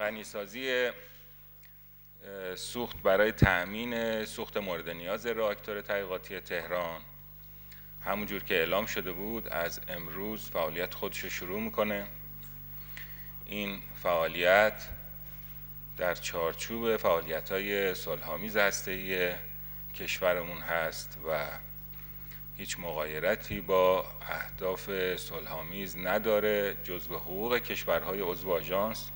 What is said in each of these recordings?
غنیسازی سوخت برای تأمین سوخت مورد نیاز راکتور تحقیقاتی تهران، همونجور که اعلام شده بود از امروز فعالیت خودش شروع میکنه. این فعالیت در چارچوب فعالیت‌های صلح‌آمیز هسته‌ای کشورمون هست و هیچ مغایرتی با اهداف صلح‌آمیز نداره، جزو حقوق کشورهای عضو آژانس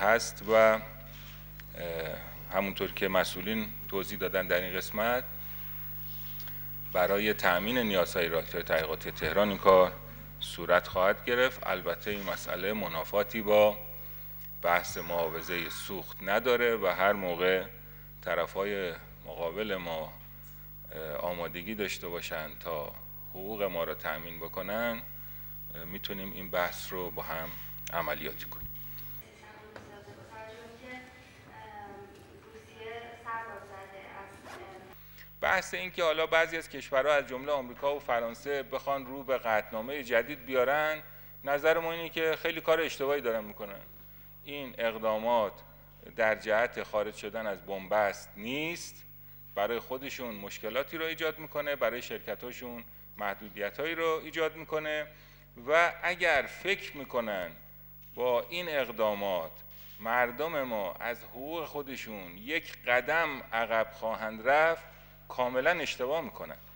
هست و همونطور که مسئولین توضیح دادن در این قسمت، برای تأمین نیازهای راکتور تحقیقاتی تهران این کار صورت خواهد گرفت. البته این مسئله منافاتی با بحث معاوضه سوخت نداره و هر موقع طرفهای مقابل ما آمادگی داشته باشند تا حقوق ما را تأمین بکنن، میتونیم این بحث رو با هم عملیاتی کنیم. بحث این که حالا بعضی از کشورها از جمله آمریکا و فرانسه بخوان رو به قطعنامه جدید بیارن، نظر ما اینه که خیلی کار اشتباهی دارن میکنن. این اقدامات در جهت خارج شدن از بنبست نیست، برای خودشون مشکلاتی رو ایجاد میکنه، برای شرکتاشون محدودیت‌هایی رو ایجاد میکنه و اگر فکر میکنن با این اقدامات مردم ما از حقوق خودشون یک قدم عقب خواهند رفت، کاملا اشتباه میکنن.